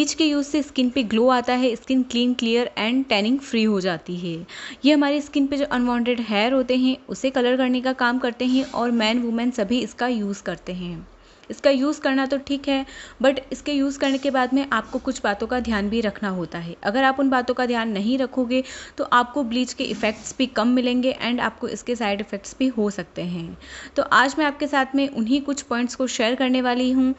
बीज के यूज़ से स्किन पे ग्लो आता है, skin clean, clear and tanning free हो जाती है। ये हमारी स्किन पे जो अनवांटेड हेयर होते हैं उसे कलर करने का काम करते हैं और मैन वुमेन सभी इसका यूज़ करते हैं। इसका यूज़ करना तो ठीक है, बट इसके यूज़ करने के बाद में आपको कुछ बातों का ध्यान भी रखना होता है। अगर आप उन बातों का ध्यान नहीं रखोगे तो आपको ब्लीच के इफ़ेक्ट्स भी कम मिलेंगे एंड आपको इसके साइड इफ़ेक्ट्स भी हो सकते हैं। तो आज मैं आपके साथ में उन्हीं कुछ पॉइंट्स को शेयर करने वाली हूँ।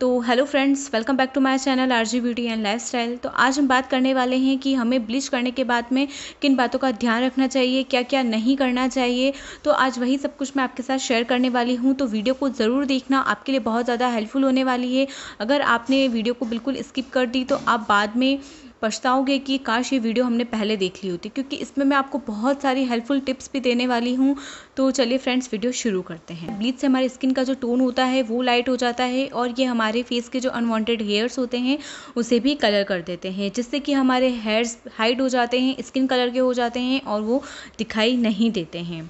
तो hello friends, welcome back to my channel RG beauty and lifestyle. तो आज हम बात करने वाले हैं कि हमें ब्लीच करने के बाद में किन बातों का ध्यान रखना चाहिए, क्या क्या नहीं करना चाहिए। तो आज वही सब कुछ मैं आपके साथ शेयर करने वाली हूं। तो वीडियो को ज़रूर देखना, आपके लिए बहुत ज़्यादा हेल्पफुल होने वाली है। अगर आपने वीडियो को बिल्कुल स्किप कर दी तो आप बाद में पछताओगे कि काश ये वीडियो हमने पहले देख ली होती, क्योंकि इसमें मैं आपको बहुत सारी हेल्पफुल टिप्स भी देने वाली हूँ। तो चलिए फ्रेंड्स, वीडियो शुरू करते हैं। ब्लीच से हमारी स्किन का जो टोन होता है वो लाइट हो जाता है और ये हमारे फेस के जो अनवांटेड हेयर्स होते हैं उसे भी कलर कर देते हैं, जिससे कि हमारे हेयर्स हाइड हो जाते हैं, स्किन कलर के हो जाते हैं और वो दिखाई नहीं देते हैं।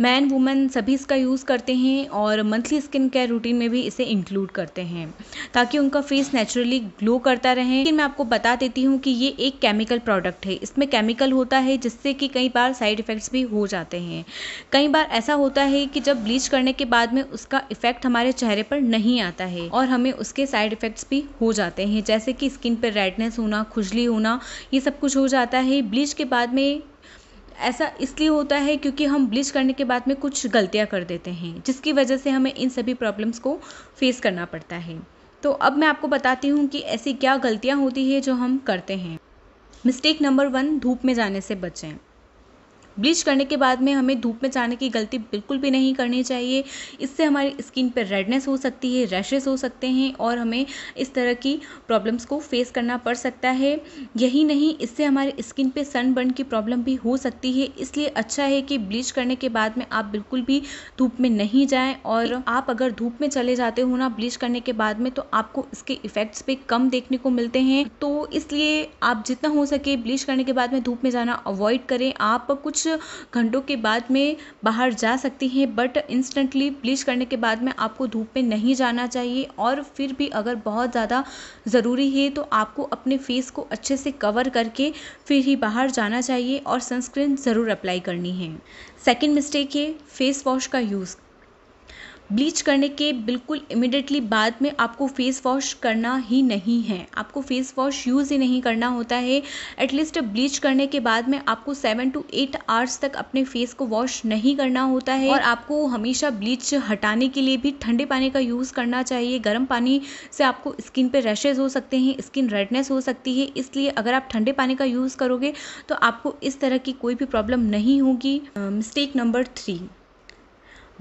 मैन वुमेन सभी इसका यूज़ करते हैं और मंथली स्किन केयर रूटीन में भी इसे इंक्लूड करते हैं ताकि उनका फेस नेचुरली ग्लो करता रहे। लेकिन मैं आपको बता देती हूँ कि ये एक केमिकल प्रोडक्ट है, इसमें केमिकल होता है जिससे कि कई बार साइड इफ़ेक्ट्स भी हो जाते हैं। कई बार ऐसा होता है कि जब ब्लीच करने के बाद में उसका इफ़ेक्ट हमारे चेहरे पर नहीं आता है और हमें उसके साइड इफ़ेक्ट्स भी हो जाते हैं, जैसे कि स्किन पर रेडनेस होना, खुजली होना, ये सब कुछ हो जाता है। ब्लीच के बाद में ऐसा इसलिए होता है क्योंकि हम ब्लीच करने के बाद में कुछ गलतियाँ कर देते हैं, जिसकी वजह से हमें इन सभी प्रॉब्लम्स को फेस करना पड़ता है। तो अब मैं आपको बताती हूँ कि ऐसी क्या गलतियाँ होती है जो हम करते हैं। मिस्टेक नंबर 1, धूप में जाने से बचें। ब्लीच करने के बाद में हमें धूप में जाने की गलती बिल्कुल भी नहीं करनी चाहिए। इससे हमारी स्किन पर रेडनेस हो सकती है, रैशेस हो सकते हैं और हमें इस तरह की प्रॉब्लम्स को फेस करना पड़ सकता है। यही नहीं, इससे हमारी स्किन पे सनबर्न की प्रॉब्लम भी हो सकती है। इसलिए अच्छा है कि ब्लीच करने के बाद में आप बिल्कुल भी धूप में नहीं जाएँ। और आप अगर धूप में चले जाते हो ना ब्लीच करने के बाद में, तो आपको इसके इफ़ेक्ट्स भी कम देखने को मिलते हैं। तो इसलिए आप जितना हो सके ब्लीच करने के बाद में धूप में जाना अवॉइड करें। आप कुछ घंटों के बाद में बाहर जा सकती हैं, बट इंस्टेंटली ब्लीच करने के बाद में आपको धूप में नहीं जाना चाहिए। और फिर भी अगर बहुत ज़्यादा ज़रूरी है तो आपको अपने फेस को अच्छे से कवर करके फिर ही बाहर जाना चाहिए और सनस्क्रीन ज़रूर अप्लाई करनी है। सेकंड मिस्टेक है फेस वॉश का यूज़। ब्लीच करने के बिल्कुल इमिडिएटली बाद में आपको फेस वॉश करना ही नहीं है, आपको फेस वॉश यूज़ ही नहीं करना होता है। एटलीस्ट ब्लीच करने के बाद में आपको 7 to 8 आवर्स तक अपने फेस को वॉश नहीं करना होता है। और आपको हमेशा ब्लीच हटाने के लिए भी ठंडे पानी का यूज़ करना चाहिए। गर्म पानी से आपको स्किन पे रैशेज़ हो सकते हैं, स्किन रेडनेस हो सकती है। इसलिए अगर आप ठंडे पानी का यूज़ करोगे तो आपको इस तरह की कोई भी प्रॉब्लम नहीं होगी। मिस्टेक नंबर 3,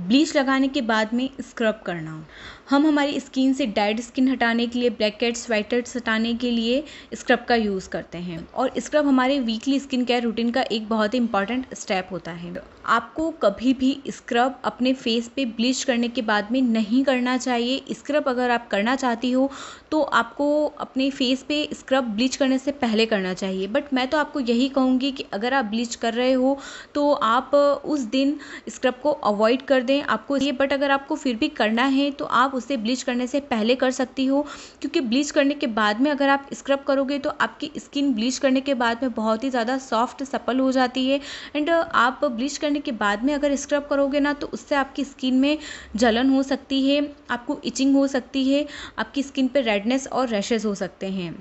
ब्लीच लगाने के बाद में स्क्रब करना। हम हमारी स्किन से डेड स्किन हटाने के लिए, ब्लैक हेड्स, वाइट हेड्स हटाने के लिए स्क्रब का यूज़ करते हैं। और स्क्रब हमारे वीकली स्किन केयर रूटीन का एक बहुत ही इंपॉर्टेंट स्टेप होता है। आपको कभी भी स्क्रब अपने फेस पे ब्लीच करने के बाद में नहीं करना चाहिए। स्क्रब अगर आप करना चाहती हो तो आपको अपने फेस पे स्क्रब ब्लीच करने से पहले करना चाहिए। बट मैं तो आपको यही कहूँगी कि अगर आप ब्लीच कर रहे हो तो आप उस दिन स्क्रब को अवॉइड कर दें आपको ये। बट अगर आपको फिर भी करना है तो आप उसे ब्लीच करने से पहले कर सकती हो, क्योंकि ब्लीच करने के बाद में अगर आप स्क्रब करोगे तो आपकी स्किन ब्लीच करने के बाद में बहुत ही ज़्यादा सॉफ्ट, सपल हो जाती है। एंड आप ब्लीच करने के बाद में अगर स्क्रब करोगे ना तो उससे आपकी स्किन में जलन हो सकती है, आपको इचिंग हो सकती है, आपकी स्किन पर रेडनेस और रैशेज़ हो सकते हैं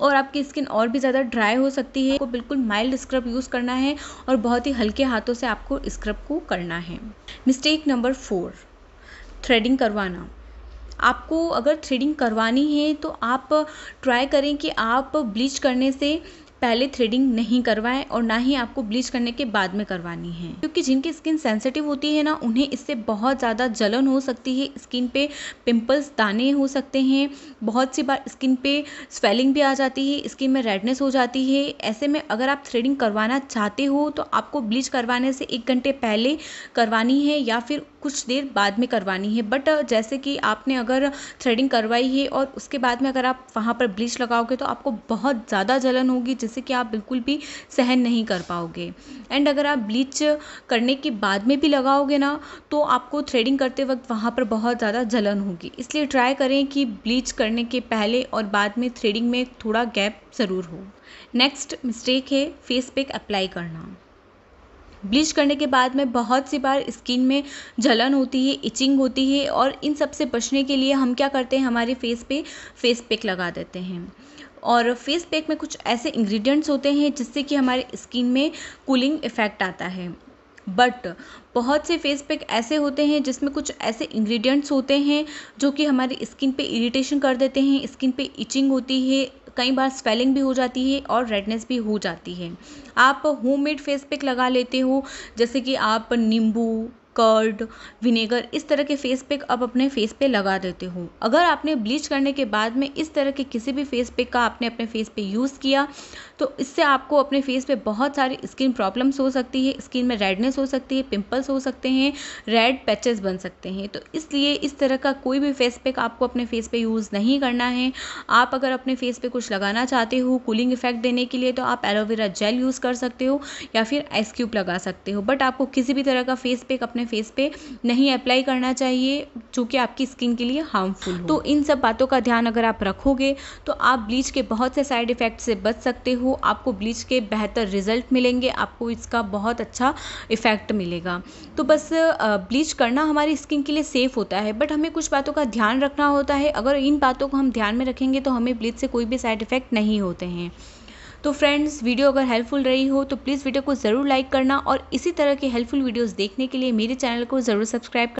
और आपकी स्किन और भी ज़्यादा ड्राई हो सकती है। आपको बिल्कुल माइल्ड स्क्रब यूज़ करना है और बहुत ही हल्के हाथों से आपको स्क्रब को करना है। मिस्टेक नंबर 4, थ्रेडिंग करवाना। आपको अगर थ्रेडिंग करवानी है तो आप ट्राई करें कि आप ब्लीच करने से पहले थ्रेडिंग नहीं करवाएं और ना ही आपको ब्लीच करने के बाद में करवानी है, क्योंकि जिनकी स्किन सेंसिटिव होती है ना उन्हें इससे बहुत ज़्यादा जलन हो सकती है, स्किन पे पिंपल्स, दाने हो सकते हैं। बहुत सी बार स्किन पे स्वेलिंग भी आ जाती है, स्किन में रेडनेस हो जाती है। ऐसे में अगर आप थ्रेडिंग करवाना चाहते हो तो आपको ब्लीच करवाने से 1 घंटे पहले करवानी है या फिर कुछ देर बाद में करवानी है। बट जैसे कि आपने अगर थ्रेडिंग करवाई है और उसके बाद में अगर आप वहाँ पर ब्लीच लगाओगे तो आपको बहुत ज़्यादा जलन होगी, जिससे कि आप बिल्कुल भी सहन नहीं कर पाओगे। एंड अगर आप ब्लीच करने के बाद में भी लगाओगे ना तो आपको थ्रेडिंग करते वक्त वहाँ पर बहुत ज़्यादा जलन होगी। इसलिए ट्राई करें कि ब्लीच करने के पहले और बाद में थ्रेडिंग में थोड़ा गैप ज़रूर हो। नेक्स्ट मिस्टेक है फेस पैक अप्लाई करना। ब्लीच करने के बाद में बहुत सी बार स्किन में जलन होती है, इचिंग होती है, और इन सब से बचने के लिए हम क्या करते हैं, हमारे फेस पे फेस पैक लगा देते हैं। और फेस पैक में कुछ ऐसे इंग्रेडिएंट्स होते हैं जिससे कि हमारे स्किन में कूलिंग इफ़ेक्ट आता है। बट बहुत से फेस पैक ऐसे होते हैं जिसमें कुछ ऐसे इंग्रेडिएंट्स होते हैं जो कि हमारी स्किन पे इरिटेशन कर देते हैं, स्किन पे इचिंग होती है, कई बार स्वेलिंग भी हो जाती है और रेडनेस भी हो जाती है। आप होममेड फेस पैक लगा लेते हो, जैसे कि आप नींबू, कर्ड, विनेगर, इस तरह के फेस पैक आप अपने फेस पे लगा देते हो। अगर आपने ब्लीच करने के बाद में इस तरह के किसी भी फेस पैक का आपने अपने फेस पे यूज़ किया तो इससे आपको अपने फेस पे बहुत सारी स्किन प्रॉब्लम्स हो सकती है, स्किन में रेडनेस हो सकती है, पिंपल्स हो सकते हैं, रेड पैचेस बन सकते हैं। तो इसलिए इस तरह का कोई भी फेस पैक आपको अपने फेस पे यूज़ नहीं करना है। आप अगर अपने फेस पे कुछ लगाना चाहते हो कूलिंग इफेक्ट देने के लिए तो आप एलोवेरा जेल यूज़ कर सकते हो या फिर आइस क्यूब लगा सकते हो। बट आपको किसी भी तरह का फेस पैक अपने फेस पे नहीं अप्लाई करना चाहिए जो कि आपकी स्किन के लिए हार्मफुल हो। तो इन सब बातों का ध्यान अगर आप रखोगे तो आप ब्लीच के बहुत से साइड इफ़ेक्ट से बच सकते हो, आपको ब्लीच के बेहतर रिजल्ट मिलेंगे, आपको इसका बहुत अच्छा इफ़ेक्ट मिलेगा। तो बस ब्लीच करना हमारी स्किन के लिए सेफ़ होता है, बट हमें कुछ बातों का ध्यान रखना होता है। अगर इन बातों को हम ध्यान में रखेंगे तो हमें ब्लीच से कोई भी साइड इफ़ेक्ट नहीं होते हैं। तो फ्रेंड्स, वीडियो अगर हेल्पफुल रही हो तो प्लीज़ वीडियो को ज़रूर लाइक करना और इसी तरह के हेल्पफुल वीडियोस देखने के लिए मेरे चैनल को ज़रूर सब्सक्राइब करना।